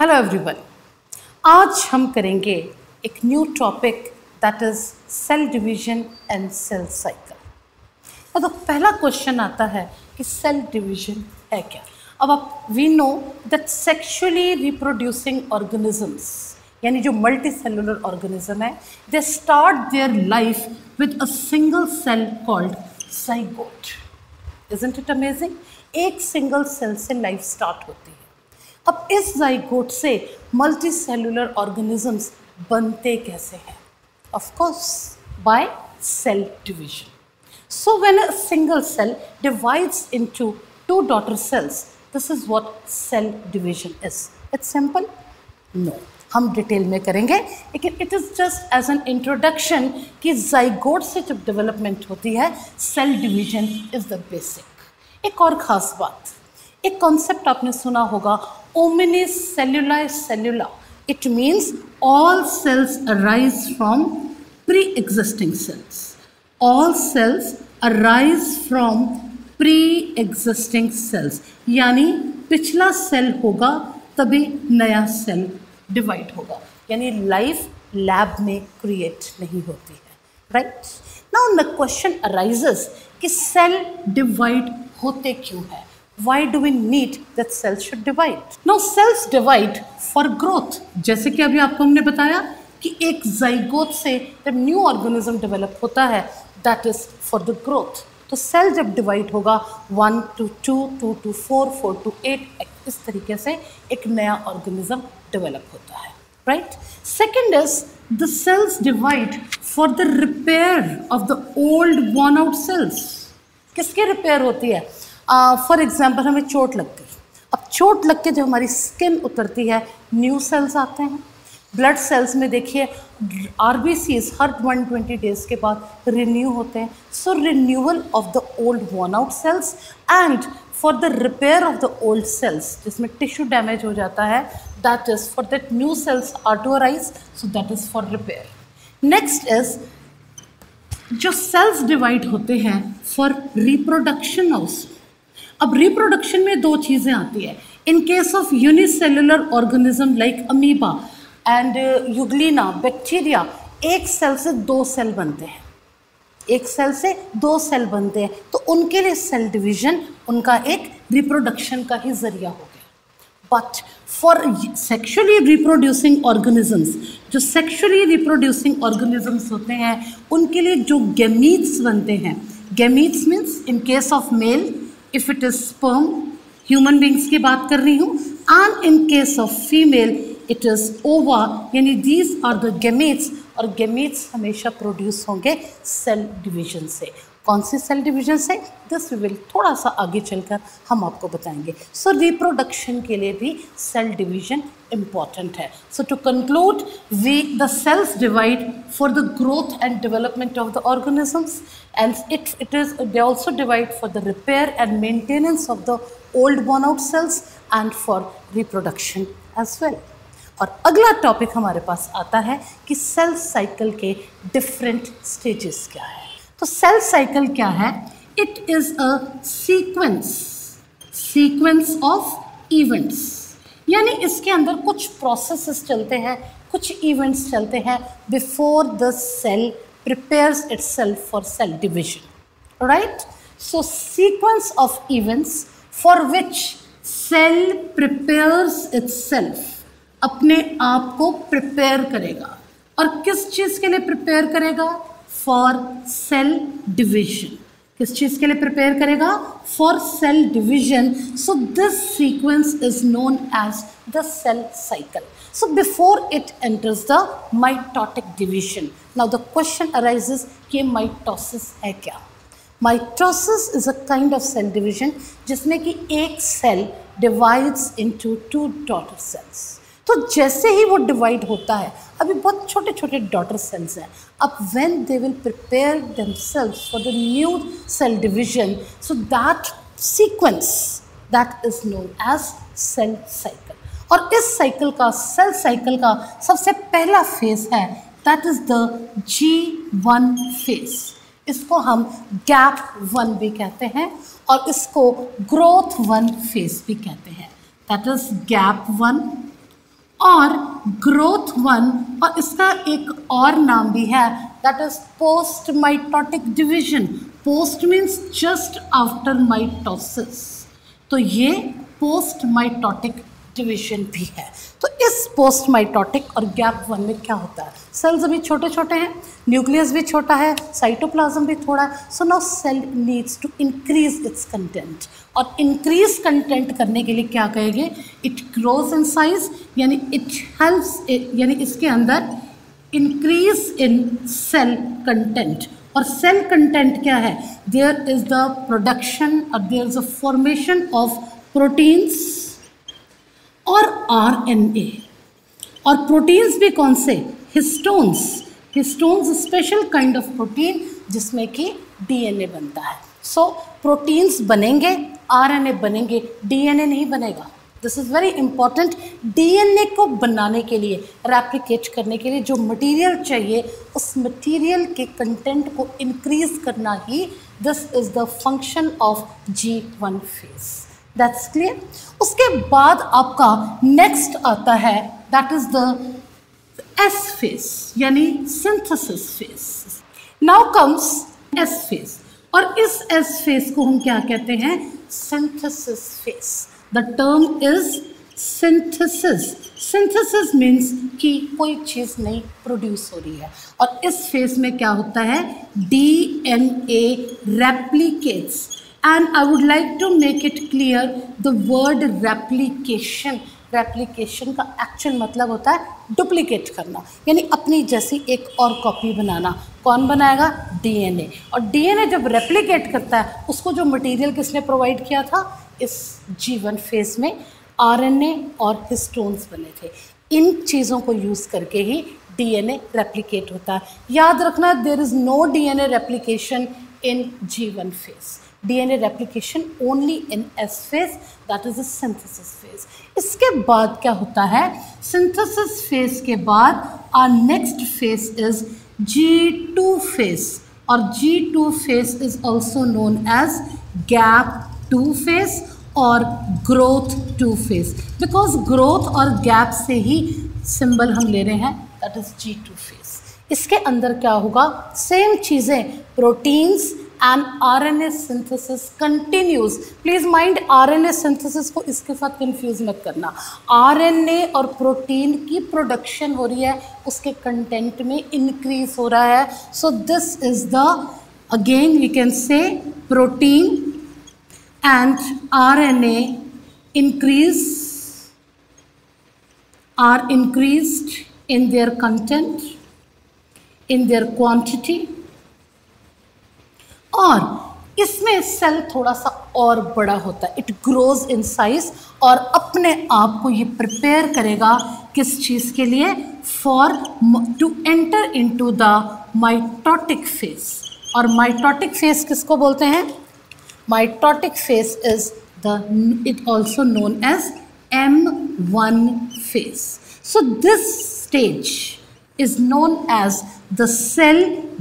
Hello everyone, आज हम करेंगे एक new topic that is cell division and cell cycle. तो पहला क्वेश्चन आता है कि सेल डिवीजन है क्या। अब आप we know that sexually reproducing organisms यानी जो मल्टी सेलुलर ऑर्गेनिज्म है they start their life with a single cell called zygote. Isn't it amazing, एक सिंगल सेल से लाइफ स्टार्ट होती है। अब इस जाइगोट से मल्टी सेलुलर ऑर्गेनिजम्स बनते कैसे हैं? Of course by cell division. So when a single cell divides into two daughter cells, this is what cell division is. It's simple? No, हम डिटेल में करेंगे, लेकिन it is just as an introduction कि zygote से जब development होती है cell division is the basic. एक और ख़ास बात, एक कॉन्सेप्ट आपने सुना होगा, omni cellula cellula. It means all cells arise from pre existing cells. All cells arise from pre existing cells, यानी पिछला सेल होगा तभी नया सेल डिवाइड होगा, यानी लाइफ लैब में क्रिएट नहीं होती है। Right now the question arises कि सेल डिवाइड होते क्यों है? Why do we need that cells should divide? Now cells divide for growth. जैसे कि अभी आपको हमने बताया कि एक जाइगोट से जब न्यू ऑर्गेनिज्म डेवलप होता है that is for the growth. तो सेल जब डिवाइड होगा 1 to 2, 2 to 4, 4 to 8 इस तरीके से एक नया ऑर्गेनिज्म डेवलप होता है। Right, second is the cells divide for the repair of the old worn out cells. किसकी रिपेयर होती है? फॉर एग्जाम्पल, हमें चोट लग गई। अब चोट लग के जब हमारी स्किन उतरती है न्यू सेल्स आते हैं। ब्लड सेल्स में देखिए RBCs हर 120 डेज के बाद रिन्यू होते हैं। So renewal of the old worn out cells and for the repair of the old cells जिसमें टिश्यू डैमेज हो जाता है, that is for that new cells are to arise, so that is for repair. Next is जो cells divide होते हैं for reproduction also. अब reproduction में दो चीज़ें आती है, in case of unicellular organism like amoeba and euglena bacteria, एक सेल से दो सेल बनते हैं। एक सेल से दो सेल बनते हैं, तो उनके लिए सेल डिवीजन उनका एक रिप्रोडक्शन का ही जरिया हो गया। But for sexually reproducing organisms, जो सेक्सुअली रिप्रोड्यूसिंग ऑर्गेनिजम्स होते हैं उनके लिए जो गैमीट्स बनते हैं, gametes means in case of male if it is sperm, human beings की बात कर रही हूँ, and in case of female it is ova, यानी दीज आर द गैमेट्स। और गैमेट्स हमेशा प्रोड्यूस होंगे सेल डिवीजन से। कौन सी सेल डिवीजन से, दिस वी विल थोड़ा सा आगे चलकर हम आपको बताएंगे। सो रिप्रोडक्शन के लिए भी सेल डिवीजन इम्पॉर्टेंट है। So to conclude, the cells divide for the growth and development of the organisms and it is they also divide for the repair and maintenance of the old worn out cells and for reproduction as well. और अगला topic हमारे पास आता है कि cell cycle के different stages क्या है। तो सेल साइकिल क्या है? It is a sequence of events, यानी इसके अंदर कुछ प्रोसेसेस चलते हैं, कुछ इवेंट्स चलते हैं before the cell prepares itself for cell division. Right, so sequence of events for which cell prepares itself, अपने आप को प्रिपेयर करेगा। और किस चीज़ के लिए प्रिपेयर करेगा? For cell division. किस चीज़ के लिए प्रिपेयर करेगा? For cell division. So this sequence is known as the cell cycle. So before it enters the mitotic division. Now the question arises कि माइटोसिस है क्या? Mitosis is a kind of cell division जिसमें कि एक cell divides into two daughter cells. तो जैसे ही वो divide होता है, अभी बहुत छोटे छोटे डॉटर सेल्स हैं, अब when they will prepare themselves for the new cell division, so that sequence that is known as cell cycle. और इस साइकिल का, सेल साइकिल का सबसे पहला फेज है that is the G1 phase. इसको हम गैप 1 भी कहते हैं और इसको ग्रोथ 1 फेज भी कहते हैं। दैट इज गैप 1 और ग्रोथ वन, और इसका एक और नाम भी है that is post mitotic division. Post means just after mitosis, तो ये पोस्ट माइटोटिक डिवीजन भी है। तो इस पोस्ट माइटोटिक और गैप वन में क्या होता है, सेल्स अभी छोटे छोटे हैं, न्यूक्लियस भी छोटा है, साइटोप्लाज्म भी थोड़ा है, so now cell needs to increase its content. और इंक्रीज कंटेंट करने के लिए क्या कहेंगे, इट ग्रोज इन साइज, यानी इट हेल्प्स, यानी इसके अंदर इंक्रीज इन सेल कंटेंट। और सेल कंटेंट क्या है, देयर इज द प्रोडक्शन और there is the formation of proteins और आरएनए। और प्रोटीन्स भी कौन से, histones. Histones special kind of protein जिसमें कि डीएनए बनता है। सो प्रोटीन्स बनेंगे, आरएनए बनेंगे, डीएनए नहीं बनेगा। This is very important. DNA को बनाने के लिए, रेप्लिकेट करने के लिए जो मटेरियल चाहिए, उस मटेरियल के कंटेंट को इंक्रीज करना ही this is the function of G1 phase. That's clear. उसके बाद आपका नेक्स्ट आता है that is the S phase, यानी synthesis phase. Now comes S phase, और इस S फेज को हम क्या कहते हैं, synthesis phase. The term is synthesis. Synthesis means कि कोई चीज़ नहीं प्रोड्यूस हो रही है। और इस फेज में क्या होता है, DNA replicates. And I would like to make it clear the word replication. Replication का एक्चुअल मतलब होता है डुप्लीकेट करना, यानी अपनी जैसी एक और कॉपी बनाना। कौन बनाएगा, DNA। और DNA जब रेप्लिकेट करता है, उसको जो मटेरियल किसने प्रोवाइड किया था, इस G1 फेज में RNA और हिस्टोन्स बने थे। इन चीज़ों को यूज़ करके ही DNA रेप्लिकेट होता है। याद रखना, there is no DNA replication in G1 phase. DNA replication only in S phase, that is a synthesis phase. इसके बाद क्या होता है, सिंथेसिस फेज के बाद our next phase is G2 phase. और G2 phase is also known as gap 2 phase और growth 2 phase, because growth और गैप से ही सिंबल हम ले रहे हैं, दैट इज़ G2 फेज। इसके अंदर क्या होगा, सेम चीज़ें, proteins and RNA synthesis continues. Please mind, RNA synthesis को इसके साथ कंफ्यूज मत करना। आरएनए और प्रोटीन की प्रोडक्शन हो रही है, उसके कंटेंट में इंक्रीज हो रहा है। So this is the, again you can say protein and RNA are increased in their content, in their quantity। और इसमें सेल थोड़ा सा और बड़ा होता है, इट ग्रोज इन साइज, और अपने आप को ये प्रिपेयर करेगा किस चीज़ के लिए, for to enter into the mitotic phase. और माइटोटिक फेज किसको बोलते हैं, mitotic phase is the, it also known as M1 phase. So this stage is known as the cell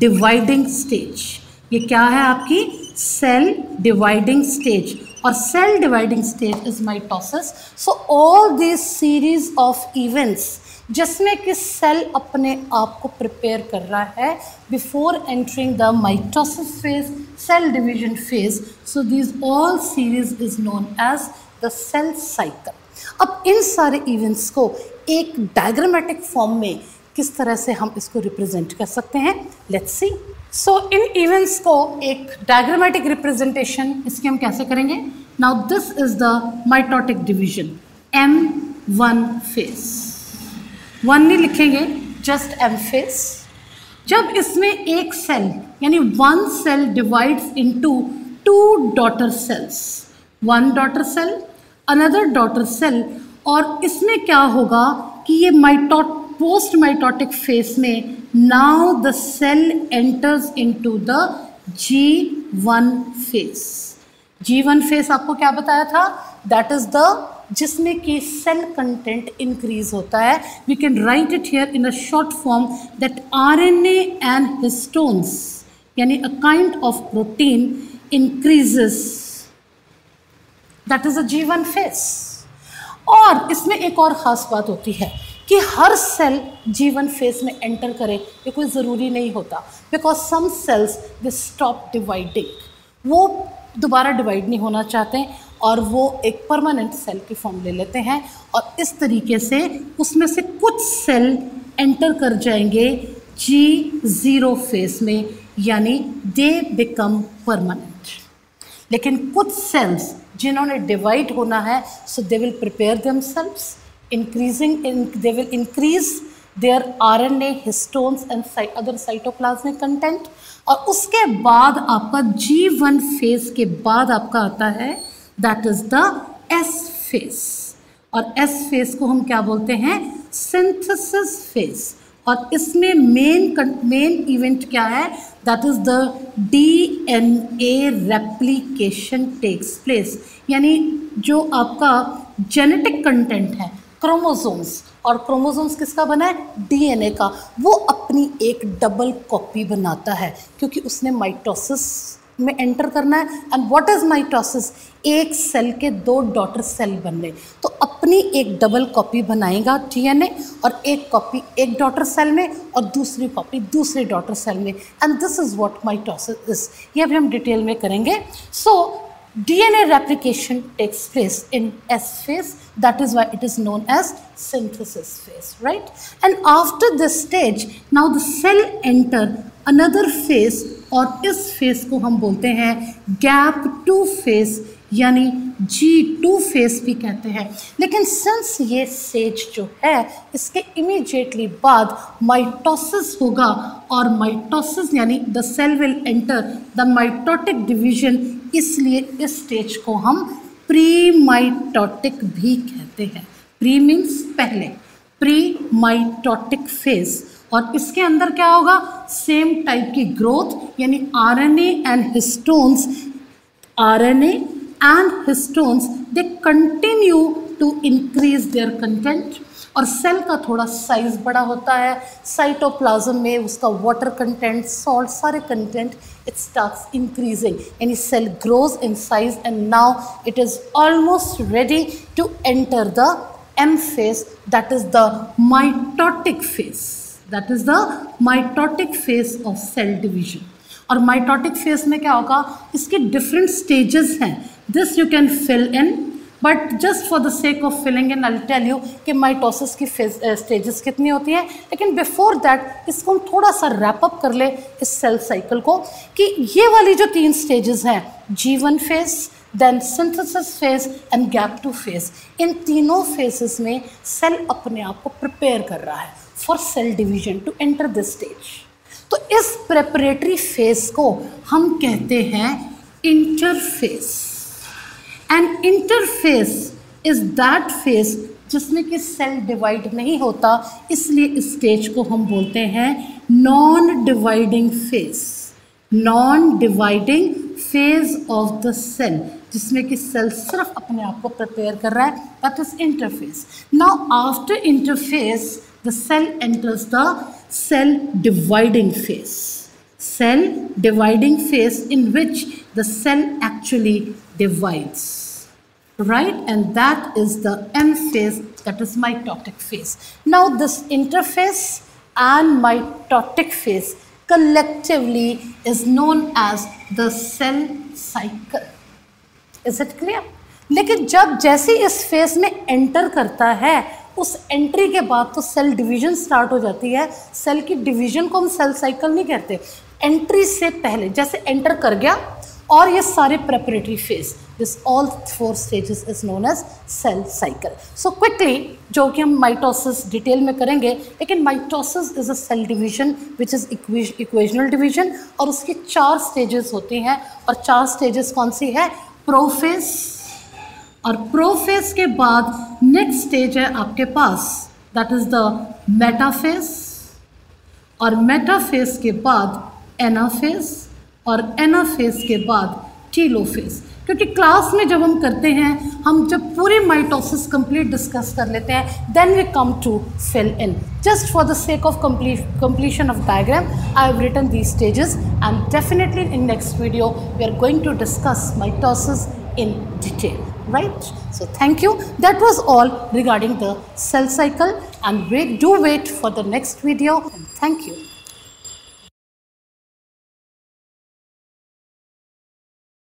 dividing stage. ये क्या है आपकी, सेल डिवाइडिंग स्टेज। और cell dividing stage is mitosis. So all this series of events जिसमें कि cell अपने आप को प्रिपेयर कर रहा है before entering the mitosis phase, cell division phase. So this all series is known as the cell cycle. अब इन सारे इवेंट्स को एक डायग्रामेटिक फॉर्म में किस तरह से हम इसको रिप्रेजेंट कर सकते हैं, let's see. So in events को एक डायग्रामेटिक रिप्रेजेंटेशन इसकी हम कैसे करेंगे। Now this is the mitotic division, M1 phase. 1 नहीं लिखेंगे, जस्ट M फेज। जब इसमें एक सेल, यानी 1 cell divides into 2 daughter cells, 1 daughter cell, another daughter cell. और इसमें क्या होगा कि ये पोस्ट माइटोटिक फेज में now the cell enters into the G1 phase. G1 phase आपको क्या बताया था, दैट इज़ द, जिसमें कि सेल कंटेंट इंक्रीज होता है। We can write it here in a short form that RNA and histones, यानी a kind of protein, increases, that is a G1 phase. और इसमें एक और ख़ास बात होती है कि हर सेल जीवन फेज में एंटर करे, ये कोई ज़रूरी नहीं होता, because some cells they stop dividing, वो दोबारा डिवाइड नहीं होना चाहते हैं और वो एक परमानेंट सेल की फॉर्म ले लेते हैं, और इस तरीके से उसमें से कुछ सेल एंटर कर जाएंगे G0 फेज में, यानी दे बिकम परमानेंट। लेकिन कुछ सेल्स जिन्होंने डिवाइड होना है, so they will prepare themselves, they will increase their RNA, histones and other cytoplasmic content, और उसके बाद आपका G1 फेज के बाद आपका आता है that is the S phase, और S फेज को हम क्या बोलते हैं, सिंथेसिस फेज, और इसमें मेन इवेंट क्या है, that is the DNA replication takes place, यानी जो आपका जेनेटिक कंटेंट है, क्रोमोसोम्स, और क्रोमोसोम्स किसका बना है, DNA का, वो अपनी एक डबल कॉपी बनाता है क्योंकि उसने माइटोसिस में एंटर करना है। एंड व्हाट इज़ माइटोसिस, एक सेल के दो डॉटर सेल बनने, तो अपनी एक डबल कॉपी बनाएगा DNA, और एक कॉपी एक डॉटर सेल में और दूसरी कॉपी दूसरे डॉटर सेल में, and this is what mitosis is. ये अभी हम डिटेल में करेंगे। सो DNA replication takes place in S phase, that is why it is known as synthesis phase, right? And after this stage, now the cell enter another phase, और इस phase को हम बोलते हैं gap 2 phase, यानी G2 phase भी कहते हैं। लेकिन since ये stage जो है, इसके immediately बाद mitosis होगा, और mitosis यानी the cell will enter the mitotic division, इसलिए इस स्टेज को हम प्री माइटोटिक भी कहते हैं। प्री मीन्स पहले, प्री माइटोटिक फेज, और इसके अंदर क्या होगा, सेम टाइप की ग्रोथ, यानी RNA and histones they continue to increase their content, और सेल का थोड़ा साइज बड़ा होता है, साइटोप्लाज्म में उसका वाटर कंटेंट, सॉल्ट, सारे कंटेंट, इट स्टार्ट्स इंक्रीजिंग, यानी cell grows in size, and now it is almost ready to enter the M phase, that is the mitotic phase, that is the mitotic phase of cell division. और mitotic phase में क्या होगा, इसके different stages हैं, this you can fill in, but just for the sake of filling in I will tell you कि mitosis की stages कितनी होती हैं। लेकिन बिफोर दैट इसको हम थोड़ा सा रैप अप कर ले इस सेल साइकिल को, कि ये वाली जो तीन स्टेजेस हैं, G1 phase, then synthesis phase and gap 2 phase, इन तीनों फेजेस में सेल अपने आप को प्रिपेयर कर रहा है for cell division to enter this stage. तो इस प्रेपरेटरी फेज को हम कहते हैं interphase. And interphase is that phase जिसमें कि सेल डिवाइड नहीं होता, इसलिए इस स्टेज को हम बोलते हैं non dividing phase, non dividing phase of the cell, जिसमें कि सेल सिर्फ अपने आप को प्रिपेयर कर रहा है, that is interphase. Now after interphase the cell enters the cell dividing phase, cell dividing phase in which the cell actually divides, right? And that is the M phase, that is mitotic phase. Now this interphase and mitotic phase collectively is known as the cell cycle. Is it clear? लेकिन जब जैसे इस phase में enter करता है, उस entry के बाद तो सेल डिवीजन स्टार्ट हो जाती है। सेल की डिवीजन को हम सेल साइकिल नहीं कहते, एंट्री से पहले, जैसे एंटर कर गया, और ये सारे preparatory phase, this all 4 stages is known as cell cycle. So quickly जो कि हम माइटोसिस डिटेल में करेंगे, लेकिन mitosis is a cell division which is equational division, और उसकी 4 स्टेजेस होती हैं, और 4 स्टेजेस कौन सी है, प्रोफेज, और प्रोफेज के बाद नेक्स्ट स्टेज है आपके पास, दैट इज़ द मेटाफेज, और मेटाफेज के बाद एनाफेज, और एनाफेज के बाद टेलोफेज। क्योंकि क्लास में जब हम करते हैं, हम जब पूरी माइटोसिस कंप्लीट डिस्कस कर लेते हैं, then we come to fill in. Just for the sake of completion of diagram I have written these stages, and definitely in next video we are going to discuss mitosis in detail. right? So thank you. That was all regarding the cell cycle, and do wait for the next video. And thank you.